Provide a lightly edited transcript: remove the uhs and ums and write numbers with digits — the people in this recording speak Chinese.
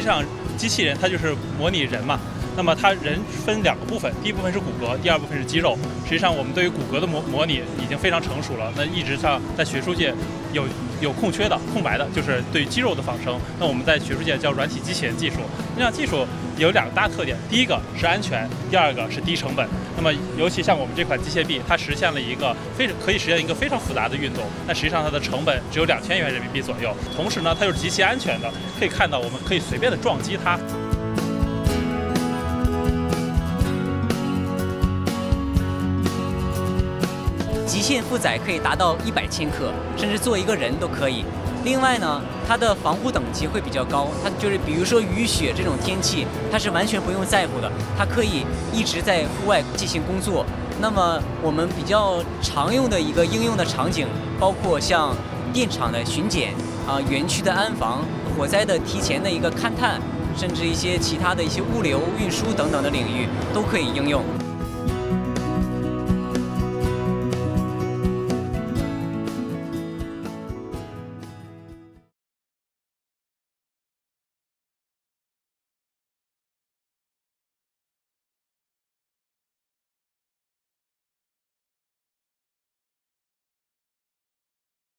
际上机器人它就是模拟人嘛。那么它人分两个部分，第一部分是骨骼，第二部分是肌肉。实际上我们对于骨骼的模拟已经非常成熟了。那一直上在学术界有空缺的、空白的，就是对于肌肉的仿生。那我们在学术界叫软体机器人技术。那样技术有两个大特点，第一个是安全，第二个是低成本。那么尤其像我们这款机械臂，它实现了一个非常复杂的运动。那实际上它的成本只有2000元人民币左右。同时呢，它又是极其安全的，可以看到我们可以随便的撞击它。 极限负载可以达到100千克，甚至做一个人都可以。另外呢，它的防护等级会比较高，它就是比如说雨雪这种天气，它是完全不用在乎的，它可以一直在户外进行工作。那么我们比较常用的一个应用的场景，包括像电厂的巡检啊、园区的安防、火灾的提前的一个勘探，甚至一些其他的一些物流运输等等的领域都可以应用。